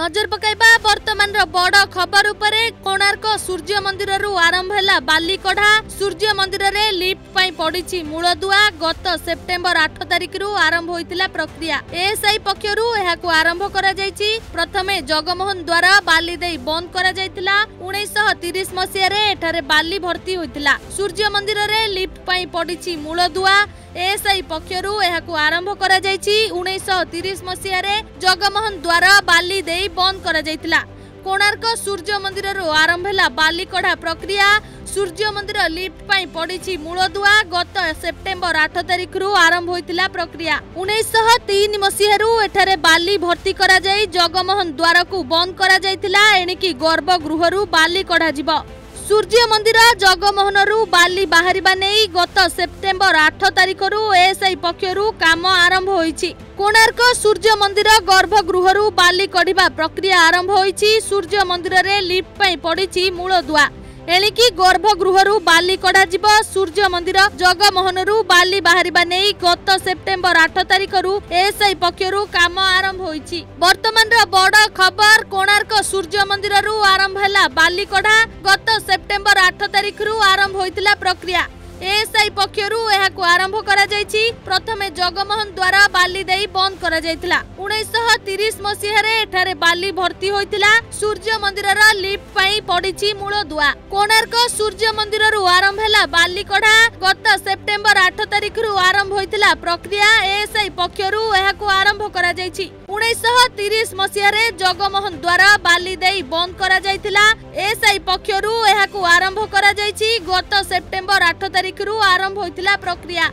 नजर पकाइबा वर्तमान रो बड़ खबर उपरे। कोणार्क सूर्य मंदिर रु आरंभ हैला बाली कढ़ा। सूर्य मंदिर रे लिफ्ट पई पड़ीची मूल दुआ। गत सेप्टेम्बर 8 तारिख रु आरंभ होइतिला प्रक्रिया। एएसआई पक्षरु एहाकु आरंभ करा जायछि। प्रथमे जगमोहन द्वारा बाली देई बंद करा जायतिला। 1930 मसिया रे एठारे बाली भर्ती होइतिला। सूर्य मंदिर रे लिफ्ट पई पड़ीची मूल दुआ। एएसआई पक्षरु एहाकु आरंभ करा जायछि। 1930 मसिया रे जगमोहन द्वारा बाली देई बंद करा जायतिला। कोणार्क सूर्य मंदिर रु आरंभ हैला बाली कढ़ा प्रक्रिया। सूर्य मंदिर लिफ्ट पई पड़ीची मूल दुआ। गत सेप्टेम्बर 8 तारिख रु आरंभ होइतिला प्रक्रिया। 1903 मसिया रु एठारे बाली भर्ती करा जाई जगमोहन द्वार को बंद करा जायतिला। एणिकी गर्भ गृह रु बाली कढ़ा जिवो। सूर्य मंदिर जगमोहन रु बाली बाहरिबा नेई गत सेप्टेम्बर 8 तारिख रु एएसआई पक्षरु काम आरंभ होईछि। कोणार्क सूर्य मंदिर गर्भगृह रु बाली कढ़िबा प्रक्रिया आरंभ होईछि। सूर्य मंदिर रे लिफ्ट पई पड़ीछि मूल दुआ। एणिकी गर्भगृह रु बाली कढ़ा जिवो। सूर्य मंदिर जगमोहन रु बाली बाहरिबा नेई गत सेप्टेम्बर 8 तारिख रु एएसआई पक्षरु काम आरंभ होईछि। वर्तमान रो बड़ खबर, कोणार्क सूर्य मंदिर रु आरंभ हैला बाली कढ़ा। गत सेप्टेम्बर 8 तारिख रु आरंभ होइतिला प्रक्रिया। एएसआई पक्षरु एहाकु आरंभ करा जायछि। प्रथमे जगमोहन द्वारा बाली देई बंद करा जायतिला। 1930 मसिया रे एठारे बाली भर्ती होइतिला। सूर्य मंदिरर लिफ्ट पई पड़ीछि मूल दुआ। कोणार्क सूर्य मंदिर रु आरंभ हैला बाली कढ़ा। गत सेप्टेम्बर 8 तारिख रु आरंभ होइतिला प्रक्रिया। एएसआई पक्षरु एहाकु आरंभ करा जायछि। 1930 मसिया रे जगमोहन द्वारा बाली देई बंद करा जायतिला। एएसआई पक्षरु एहाकु आरंभ करा जायछि। गत सेप्टेम्बर 8 तारिख रु आरंभ होइतिला प्रक्रिया।